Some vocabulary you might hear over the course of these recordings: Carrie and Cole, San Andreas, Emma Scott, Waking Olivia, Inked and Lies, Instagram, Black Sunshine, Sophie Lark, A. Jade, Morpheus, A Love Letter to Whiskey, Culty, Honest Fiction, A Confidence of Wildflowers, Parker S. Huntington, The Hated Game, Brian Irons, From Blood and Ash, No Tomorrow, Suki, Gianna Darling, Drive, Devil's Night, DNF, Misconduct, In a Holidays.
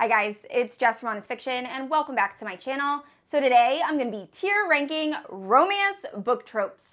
Hi guys, it's Jess from Honest Fiction and welcome back to my channel. So today I'm going to be tier ranking romance book tropes.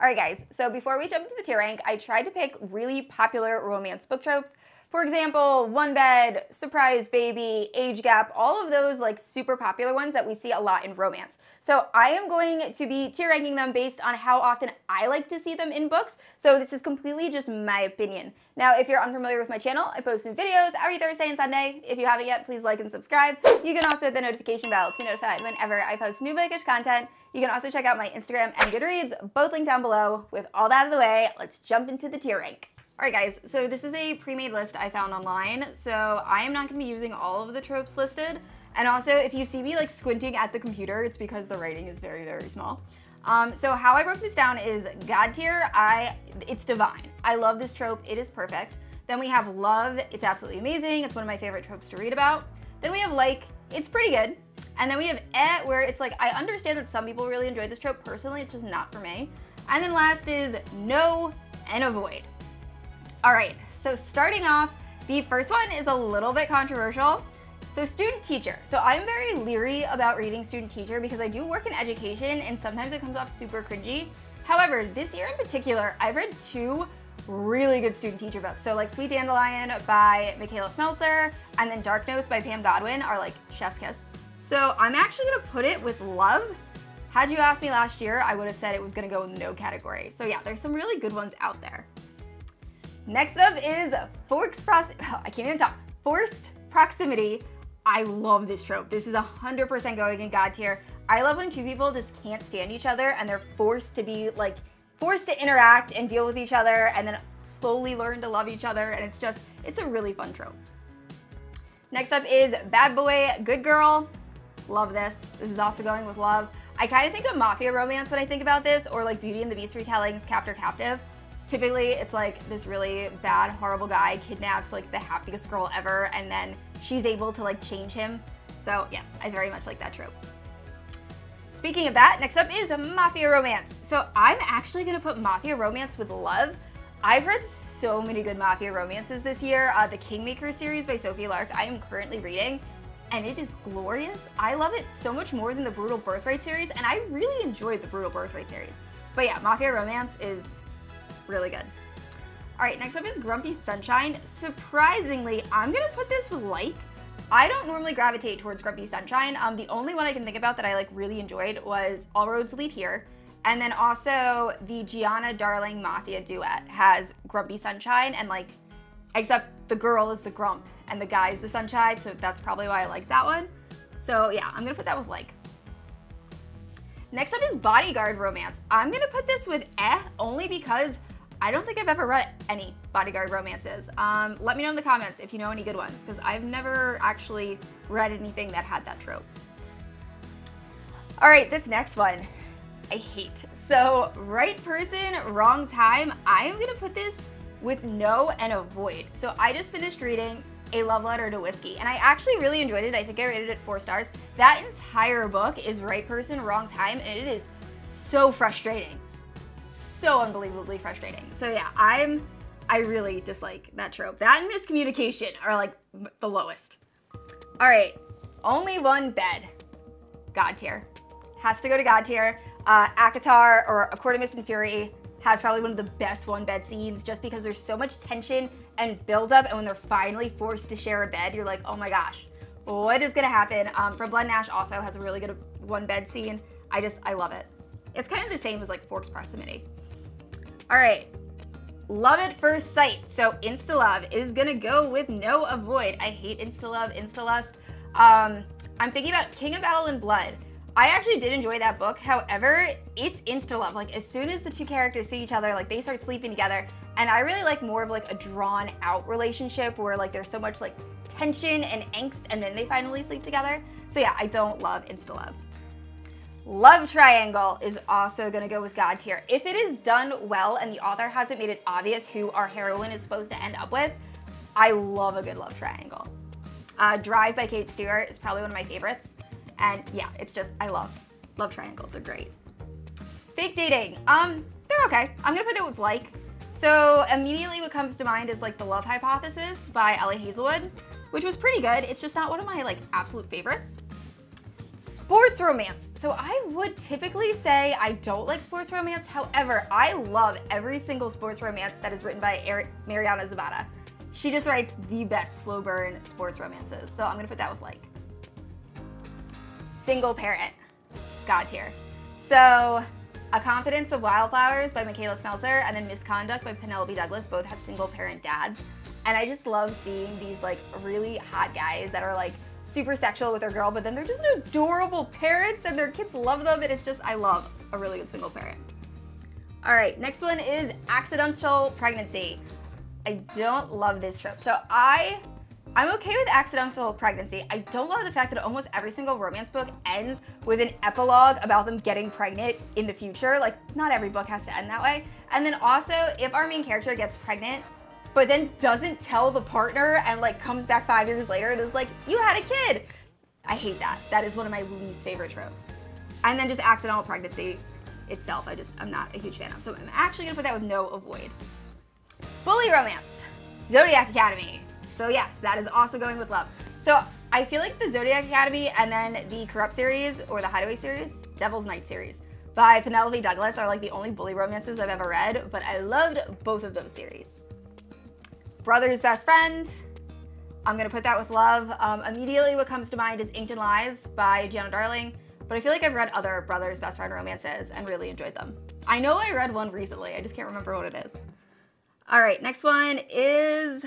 Alright guys, so before we jump into the tier rank, I tried to pick really popular romance book tropes. For example, one bed, surprise baby, age gap, all of those like super popular ones that we see a lot in romance. So I am going to be tier ranking them based on how often I like to see them in books. So this is completely just my opinion. Now, if you're unfamiliar with my channel, I post new videos every Thursday and Sunday. If you haven't yet, please like and subscribe. You can also hit the notification bell to be notified whenever I post new bookish content. You can also check out my Instagram and Goodreads, both linked down below. With all that out of the way, let's jump into the tier rank. Alright guys, so this is a pre-made list I found online, so I am not going to be using all of the tropes listed. And also, if you see me like squinting at the computer, it's because the writing is very small. So how I broke this down is God tier, it's divine. I love this trope, it is perfect. Then we have love, it's absolutely amazing, it's one of my favorite tropes to read about. Then we have like, it's pretty good. And then we have where it's like, I understand that some people really enjoy this trope, personally it's just not for me. And then last is no and avoid. All right, so starting off, the first one is a little bit controversial. So student-teacher. So I'm very leery about reading student-teacher because I do work in education and sometimes it comes off super cringy. However, this year in particular, I've read two really good student-teacher books. So like Sweet Dandelion by Michaela Smeltzer and then Dark Notes by Pam Godwin are like chef's kiss. So I'm actually gonna put it with love. Had you asked me last year, I would have said it was gonna go in no category. So yeah, there's some really good ones out there. Next up is forced proximity. I love this trope. This is 100% going in God tier. I love when two people just can't stand each other and they're forced to be like, forced to interact and deal with each other and then slowly learn to love each other. And it's just, it's a really fun trope. Next up is bad boy, good girl. Love this. This is also going with love. I kind of think of mafia romance when I think about this, or like Beauty and the Beast retellings, Captor Captive. Typically, it's like this really bad, horrible guy kidnaps like the happiest girl ever, and then she's able to like change him. So yes, I very much like that trope. Speaking of that, next up is mafia romance. So I'm actually gonna put mafia romance with love. I've read so many good mafia romances this year. The Kingmaker series by Sophie Lark, I am currently reading, and it is glorious. I love it so much more than the Brutal Birthright series, and I really enjoyed the Brutal Birthright series. But yeah, mafia romance is really good. All right, next up is Grumpy Sunshine. Surprisingly, I'm gonna put this with like. I don't normally gravitate towards Grumpy Sunshine. The only one I can think about that I like really enjoyed was All Roads Lead Here, and then also the Gianna Darling mafia duet has Grumpy Sunshine, and like, except the girl is the grump and the guy is the sunshine, so that's probably why I like that one. So yeah, I'm gonna put that with like. Next up is bodyguard romance. I'm gonna put this with only because I don't think I've ever read any bodyguard romances. Let me know in the comments if you know any good ones, because I've never actually read anything that had that trope. All right, this next one, I hate. So right person, wrong time. I am gonna put this with no and avoid. So I just finished reading A Love Letter to Whiskey, and I actually really enjoyed it. I think I rated it 4 stars. That entire book is right person, wrong time, and it is so frustrating. So unbelievably frustrating. So yeah, I really dislike that trope. That and miscommunication are like the lowest. All right, only one bed. God tier. Has to go to God tier. ACOTAR or A Court of Mist and Fury has probably one of the best one bed scenes, just because there's so much tension and buildup, and when they're finally forced to share a bed, you're like, oh my gosh, what is gonna happen? From Blood and Ash also has a really good one bed scene. I love it. It's kind of the same as like forced proximity. All right, love at first sight. So insta-love is gonna go with no avoid. I hate insta-love, insta-lust. I'm thinking about King of Battle and Blood. I actually did enjoy that book. However, it's insta-love. Like as soon as the two characters see each other, like they start sleeping together. And I really like more of like a drawn out relationship where like there's so much like tension and angst and then they finally sleep together. So yeah, I don't love insta-love. Love triangle is also gonna go with God tier. If it is done well and the author hasn't made it obvious who our heroine is supposed to end up with, I love a good love triangle. Drive by Kate Stewart is probably one of my favorites. And yeah, it's just, I love triangles are great. Fake dating. They're okay. I'm gonna put it with like. So immediately what comes to mind is like The Love Hypothesis by Ali Hazelwood, which was pretty good. It's just not one of my like absolute favorites. Sports romance. So I would typically say I don't like sports romance. However, I love every single sports romance that is written by Mariana Zapata. She just writes the best slow burn sports romances. So I'm gonna put that with like. Single parent, God tier. So A Confidence of Wildflowers by Michaela Smeltzer and then Misconduct by Penelope Douglas both have single parent dads. And I just love seeing these like really hot guys that are like super sexual with their girl, but then they're just adorable parents and their kids love them, and it's just, I love a really good single parent. All right, next one is accidental pregnancy. I don't love this trope. So I'm okay with accidental pregnancy. I don't love the fact that almost every single romance book ends with an epilogue about them getting pregnant in the future. Like, not every book has to end that way. And then also, if our main character gets pregnant, but then doesn't tell the partner and like comes back 5 years later and is like, you had a kid. I hate that. That is one of my least favorite tropes. And then just accidental pregnancy itself, I'm not a huge fan of. So I'm actually gonna put that with no avoid. Bully romance, Zodiac Academy. So yes, that is also going with love. So I feel like the Zodiac Academy and then the Corrupt series or the Hideaway series, Devil's Night series by Penelope Douglas are like the only bully romances I've ever read, but I loved both of those series. Brother's Best Friend, I'm gonna put that with love. Immediately what comes to mind is Inked and Lies by Gianna Darling, but I feel like I've read other Brother's Best Friend romances and really enjoyed them. I know I read one recently, I just can't remember what it is. All right, next one is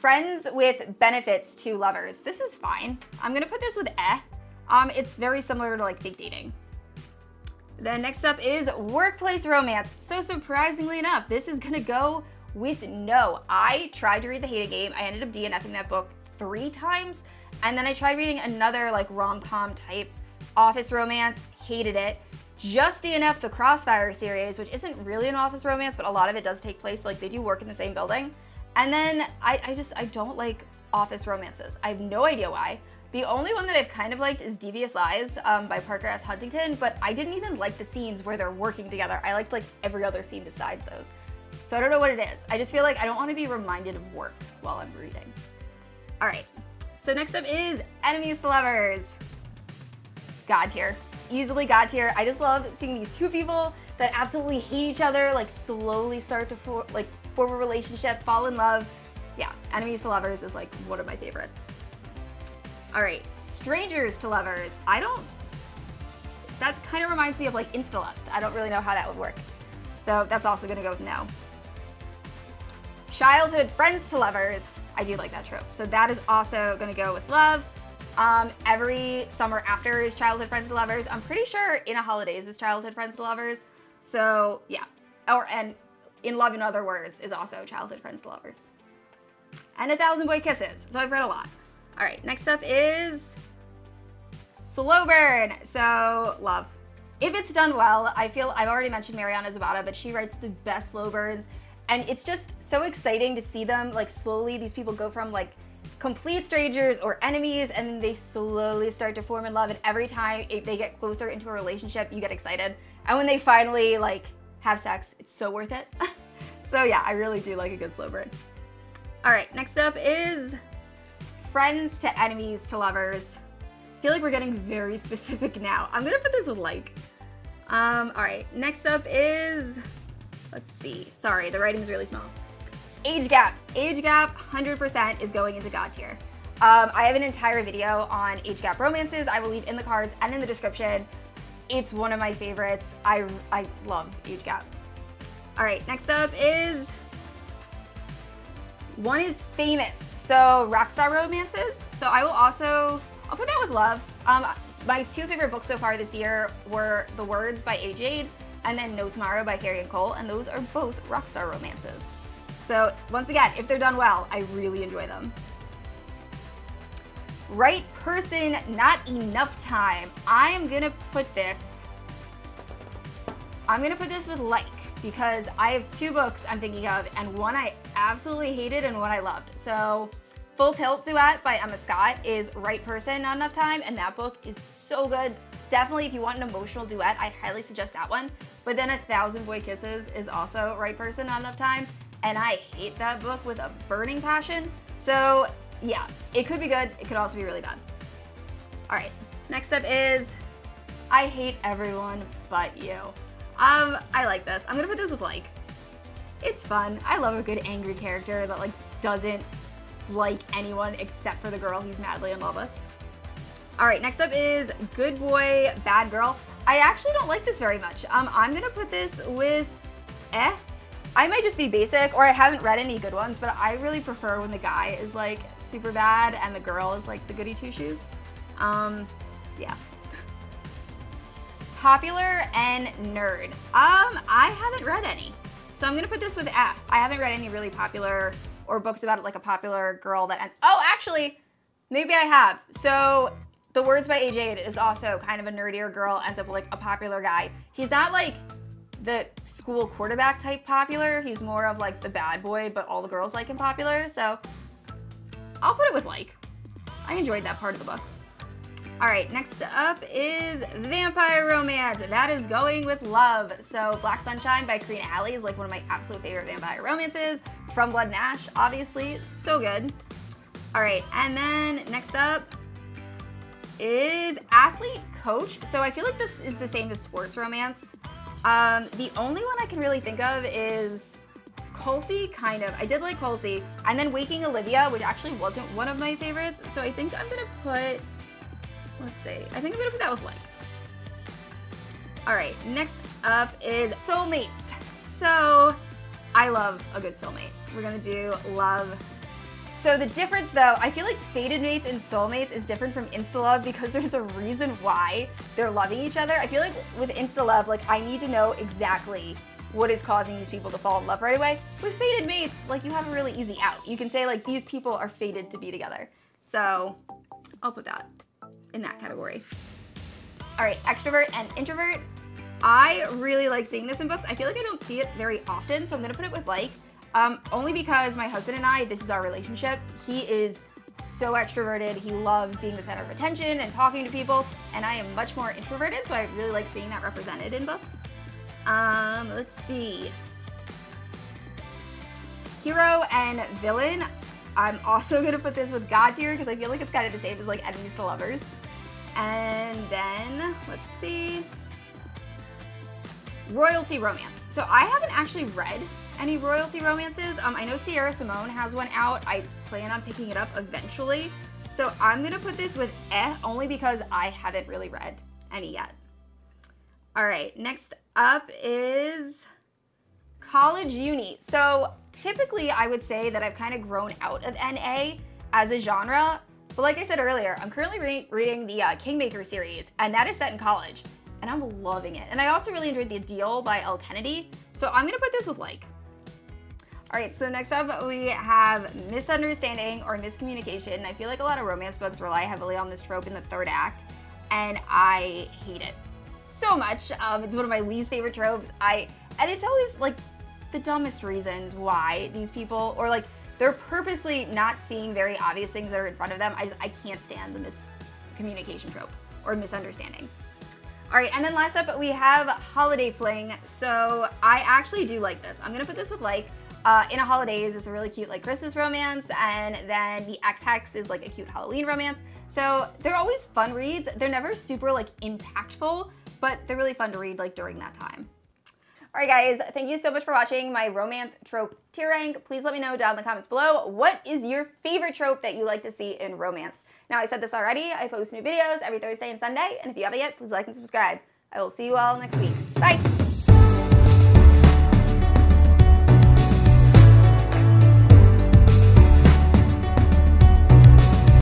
Friends with Benefits to Lovers. This is fine. I'm gonna put this with eh. It's very similar to like fake dating. Then next up is workplace romance. So surprisingly enough, this is gonna go with no. I tried to read The Hated Game. I ended up DNFing that book 3 times. And then I tried reading another like rom-com type office romance, hated it. Just DNF the Crossfire series, which isn't really an office romance, but a lot of it does take place. Like they do work in the same building. And then I don't like office romances. I have no idea why. The only one that I've kind of liked is Devious Lies by Parker S. Huntington, but I didn't even like the scenes where they're working together. I liked like every other scene besides those. So I don't know what it is. I just feel like I don't want to be reminded of work while I'm reading. All right, so next up is enemies to lovers. God tier, easily God tier. I just love seeing these two people that absolutely hate each other, like slowly start to form a relationship, fall in love. Yeah, enemies to lovers is like one of my favorites. All right, strangers to lovers. That kind of reminds me of like Instalust. I don't really know how that would work. So that's also gonna go with no. Childhood friends to lovers. I do like that trope. So that is also gonna go with love. Every summer after is childhood friends to lovers. I'm pretty sure In a Holidays is childhood friends to lovers. So yeah, and In Love and Other Words is also childhood friends to lovers. And A Thousand Boy Kisses, so I've read a lot. All right, next up is slow burn, so love. If it's done well, I feel, I've already mentioned Mariana Zapata, but she writes the best slow burns, and it's just so exciting to see them, like slowly these people go from like complete strangers or enemies, and they slowly start to form in love, and every time they get closer into a relationship, you get excited. And when they finally like, have sex, it's so worth it. So yeah, I really do like a good slow burn. All right, next up is friends to enemies to lovers. I feel like we're getting very specific now. I'm gonna put this with like. All right, next up is, let's see. Sorry, the writing's really small. Age gap 100% is going into God tier. I have an entire video on age gap romances. I will leave in the cards and in the description. It's one of my favorites. I love age gap. All right, next up is one is famous. So rockstar romances. So I will also, I'll put that with love. My 2 favorite books so far this year were The Words by A. Jade and then No Tomorrow by Carrie and Cole. And those are both rockstar romances. So once again, if they're done well, I really enjoy them. Right person, not enough time. I'm gonna put this with like, because I have 2 books I'm thinking of, and one I absolutely hated and one I loved. So Full Tilt Duet by Emma Scott is right person, not enough time, and that book is so good. definitely if you want an emotional duet, I highly suggest that one. But then A Thousand Boy Kisses is also Right Person, Not Enough Time, and I hate that book with a burning passion. So yeah, it could be good, it could also be really bad. All right, next up is I Hate Everyone But You. I like this. I'm gonna put this with like. It's fun. I love a good angry character that like doesn't like anyone except for the girl he's madly in love with. All right, next up is Good Boy, Bad Girl. I actually don't like this very much. I'm gonna put this with I might just be basic, or I haven't read any good ones, but I really prefer when the guy is like super bad and the girl is like the goody two-shoes. Yeah. Popular and Nerd. I haven't read any, so I'm gonna put this with F. I haven't read any really popular or books about like a popular girl that ends. Oh, actually, maybe I have. So The Words by A.J. It is also kind of a nerdier girl, ends up with like a popular guy. He's not like the school quarterback type popular. He's more of like the bad boy, but all the girls like him popular. So I'll put it with like. I enjoyed that part of the book. All right, next up is Vampire Romance. That is Going with Love. So Black Sunshine by Karina Alley is like one of my absolute favorite vampire romances. From Blood and Ash, obviously, so good. All right, and then next up is Athlete Coach. So I feel like this is the same as sports romance. The only one I can really think of is Culty, kind of. I did like Culty. And then Waking Olivia, which actually wasn't one of my favorites. So I think I'm gonna put, let's see, I think I'm gonna put that with like. All right, next up is Soulmates. So I love a good soulmate. We're gonna do love. So the difference though, I feel like fated mates and soulmates is different from insta-love because there's a reason why they're loving each other. I feel like with insta-love, like I need to know exactly what is causing these people to fall in love right away. With fated mates, like you have a really easy out. You can say like, these people are fated to be together. So I'll put that in that category. All right, extrovert and introvert. I really like seeing this in books. I feel like I don't see it very often, so I'm gonna put it with like, only because my husband and I, this is our relationship. He is so extroverted. He loves being the center of attention and talking to people, and I am much more introverted, so I really like seeing that represented in books. Let's see. Hero and villain. I'm also gonna put this with God tier because I feel like it's kind of the same as like enemies to lovers. And then, let's see. Royalty romance. So I haven't actually read any royalty romances. I know Sierra Simone has one out. I plan on picking it up eventually. So I'm gonna put this with only because I haven't really read any yet. All right, next up is college uni. So typically I would say that I've kind of grown out of NA as a genre, but like I said earlier, I'm currently reading the Kingmaker series, and that is set in college, and I'm loving it. And I also really enjoyed The Deal by Elle Kennedy, so I'm gonna put this with like. All right, so next up we have misunderstanding or miscommunication. I feel like a lot of romance books rely heavily on this trope in the third act, and I hate it so much. It's one of my least favorite tropes. And it's always like the dumbest reasons why these people, or like they're purposely not seeing very obvious things that are in front of them. I can't stand the miscommunication trope or misunderstanding. All right, and then last up we have holiday fling. So I actually do like this. I'm gonna put this with like, In a Holidays is a really cute like Christmas romance, and then The Ex-Hex is like a cute Halloween romance. So they're always fun reads. They're never super like impactful, but they're really fun to read like during that time. All right guys, thank you so much for watching my romance trope tier rank. Please let me know down in the comments below, what is your favorite trope that you like to see in romance? Now, I said this already, I post new videos every Thursday and Sunday, and if you haven't yet, please like and subscribe. I will see you all next week. Bye!